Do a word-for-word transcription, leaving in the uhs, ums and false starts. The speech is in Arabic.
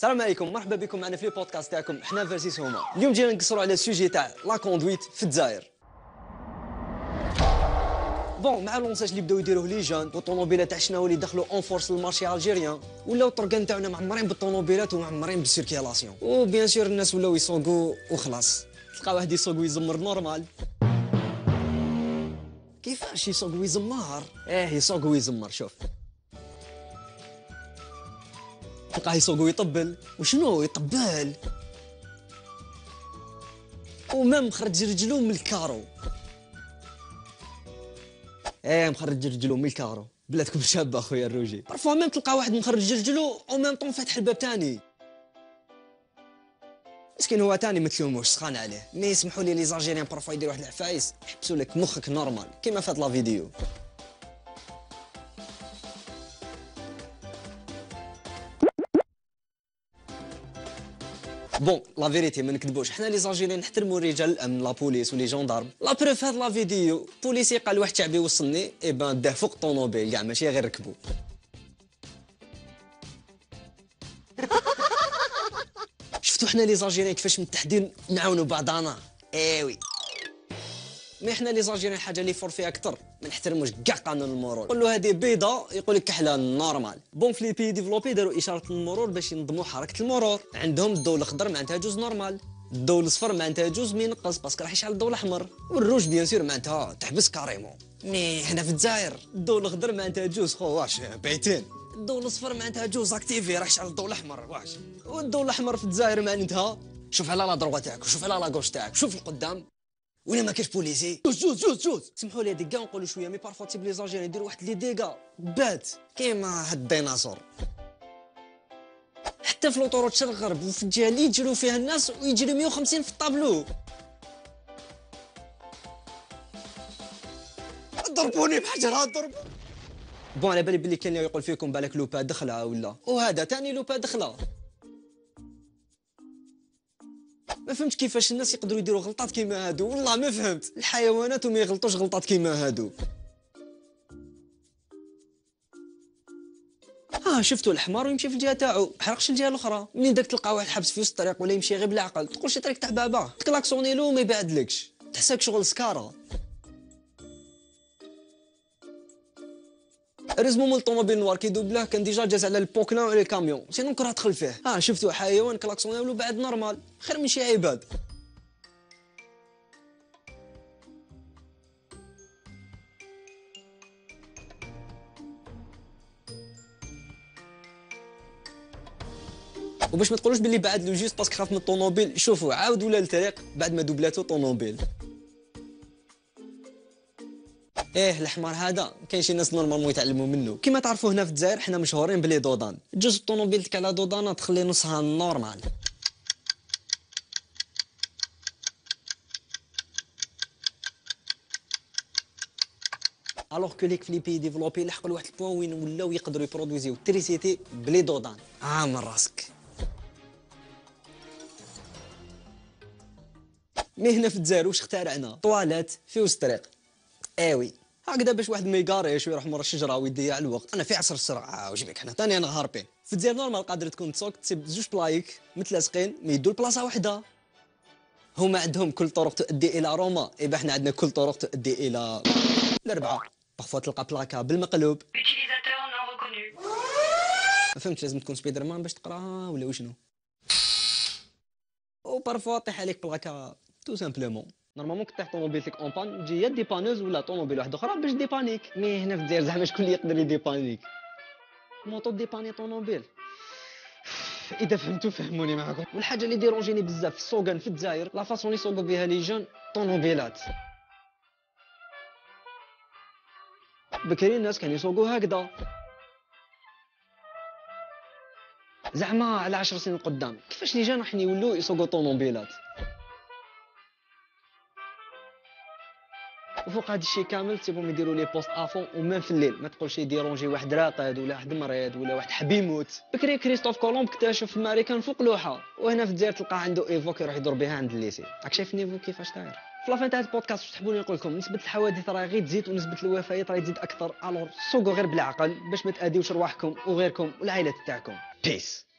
السلام عليكم، مرحبا بكم معنا في لي بودكاست تاعكم حنا فيرسيس هما. اليوم جينا نقصروا على السوجي تاع لا كوندويت في الجزائر. بون مع لونساج اللي بداو يديروه لي جون والطوموبيلات تاع شناوي اللي دخلوا اون فورس للمارشي الجيريان، ولاو الطرقان تاعنا معمرين بالطوموبيلات ومعمرين بالسيركيلاسيون، وبيان سور الناس ولاو يسوقوا وخلاص. تلقى واحد يسوق ويزمر نورمال، كيفاش يسوق ويزمر؟ اه يسوق ويزمر. شوف تلقاه يسوق ويطبل، وشنو يطبل، ومام خرج رجلو من الكارو. ايه مخرج رجلو من الكارو، بلاتكم شابه اخويا الروجي. بارفوا مام تلقى واحد مخرج رجلو او مام طون فاتح الباب تاني، مسكين هو تاني متلوموش، سخان عليه. مي يسمحوا لي لي زارجيريان بارفوا يديروا واحد العفايس، يحبسوا لك مخك نورمال كيما فات لا فيديو. بون لا فيريتي ما نكذبوش، حنا لي زالجيريين نحترموا رجال الامن، لا بوليس ولي جوندارم. لا بروف هاد لا فيديو، بوليسي قال واحد شعبي وصلني، اي بان داه فوق طونوبيل كاع، ماشي غير ركبو. شفتوا حنا لي زالجيريين كيفاش من التحديد نعاونوا بعضانا. ايوي مي حنا لي زالجيريين حاجه لي فور فيها اكثر، ما نحترموش كاع قانون المرور. قول له هذه بيضه يقول لك كحله نورمال. بون في لي بي ديفلوبي داروا اشاره المرور باش ينظموا حركه المرور. عندهم الضوء الاخضر معناتها جوز نورمال، الضوء الاصفر معناتها جوز مينقص باسكو راح يشعل الضوء الاحمر، والروج بيان سور معناتها تحبس كاريمون. مي حنا في الجزائر الضوء الاخضر معناتها جوز خو واش بايتين، الضوء الاصفر معناتها جوز اكتيفي راح يشعل الضوء الاحمر واش، والضوء الاحمر في الجزائر معناتها شوف على لا دروغ تاعك وشوف على لا غوش تاعك، شوف القدام ولا ما كاش بوليسي. جوز جوز جوز جوز سمحوا لي هذيك كاع نقولوا شويه، مي بارفوا تيب لي زاجيريان يديروا واحد لي ديكا بات كيما هاد الديناصور. حتى في لوطوروت شرق غرب وفي الجهه اللي يجريو فيها الناس ويجري مية وخمسين في الطابلو. ضربوني بحجر ضرب. بون على بالي بلي كاين اللي يقول فيكم بالك لوبا دخله ولا، وهذا ثاني لوبا دخله. ما فهمتش كيفاش الناس يقدروا يديروا غلطات كيما هادو، والله ما فهمت. الحيوانات وما يغلطوش غلطات كيما هادو. اه شفتوا الحمار ويمشي في الجهه تاعو، محرقش الجهه الاخرى. منين داك تلقى واحد حبس في وسط الطريق ولا يمشي غير بلا عقل، تقول شي طريق تاع بابا، تكلاكسوني له وما يبعدلكش، تحسك شغل سكاره. رزمو من الطوموبيل النوار كيدوبله كان ديجا جاز على البوكلان وعلى الكاميون، سينو كره دخل فيه. اه شفتو حيوان كلاكسوني ولو بعد نورمال، خير من شي عباد. وباش ما تقولوش باللي بعد لو جوست باسكو خاف من الطوموبيل، شوفوا عاود ولا الطريق بعد ما دوبلاتو طوموبيل. ايه الحمار هذا كاين شي ناس نورمالمون يتعلموا منه. كما تعرفوا هنا في الجزائر حنا مشهورين بلي دودان، جوج الطوموبيل تاع لا دودانه تخلي نصها نورمال. الوغ كو ليك في لي بي ديفلوبي لحقوا لواحد البوان وين ولاو يقدروا يبرودويزيو التريسيتي بلي دودان. اه من راسك. مي هنا في الجزائر واش اخترعنا؟ طوالات في وسط الطريق. ايوي هكذا باش واحد ما يقاريش ويروح مور الشجره ويضيع الوقت. انا في عصر السرعه وجبك حنا ثاني انا هاربين في الجزائر نورمال، قادر تكون تسوق تسيب زوج بلايك متلاصقين ما يدوا لبلاصه واحده. هما عندهم كل طرق تؤدي الى روما، ايبا حنا عندنا كل طرق تؤدي الى الاربعه. بارفوا تلقى بلاكا بالمقلوب. ما فهمتش لازم تكون سبايدر مان باش تقراها ولا وشنو، وبارفوا طيح عليك بلاكا تو سامبلومون. نورمالمون كي طيح طوموبيلتك اون بان تجي يا ديبانوز ولا طوموبيل واحده اخرى باش ديبانيك. مي هنا في الجزائر زعما شكون اللي يقدر يديبانيك؟ موطو ديباني طوموبيل؟ اذا فهمتوا فهموني معكم. والحاجه اللي ديرونجيني بزاف في السوقان في الجزائر لا فاصون يسوقوا بها لي جون طوموبيلات. بكري الناس كانوا يسوقوا هكذا زعما على عشر سنين قدام، كيفاش لي جون راح يولوا يسوقوا طوموبيلات؟ وفوق هذا الشيء كامل تسيبهم يديروا لي بوست افون ومام في الليل، ما تقولش يديرونجي واحد راقد ولا واحد مريض ولا واحد حبي يموت. بكري كريستوف كولومب اكتشف امريكان فوق لوحه، وهنا في الجزائر تلقى عنده ايفوك يروح يدور بها عند الليسي. راك شايف النيفو كيفاش داير. في لافان تاع البودكاست واش تحبوني نقول لكم؟ نسبه الحوادث راهي غير تزيد ونسبه الوفيات راهي تزيد اكثر، الور سوقوا غير بالعقل باش ما تاذيوش رواحكم وغيركم والعائلات تاعكم. بيس.